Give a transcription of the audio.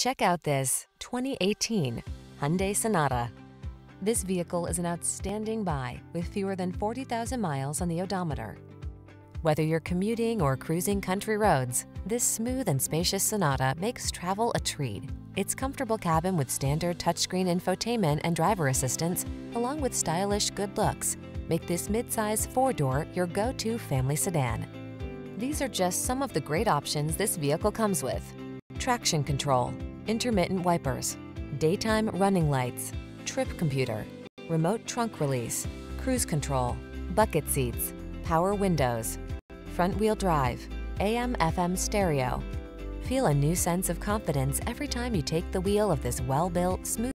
Check out this 2018 Hyundai Sonata. This vehicle is an outstanding buy with fewer than 40,000 miles on the odometer. Whether you're commuting or cruising country roads, this smooth and spacious Sonata makes travel a treat. Its comfortable cabin with standard touchscreen infotainment and driver assistance, along with stylish good looks, make this mid-size four-door your go-to family sedan. These are just some of the great options this vehicle comes with: traction control, intermittent wipers, daytime running lights, trip computer, remote trunk release, cruise control, bucket seats, power windows, front-wheel drive, AM/FM stereo. Feel a new sense of confidence every time you take the wheel of this well-built, smooth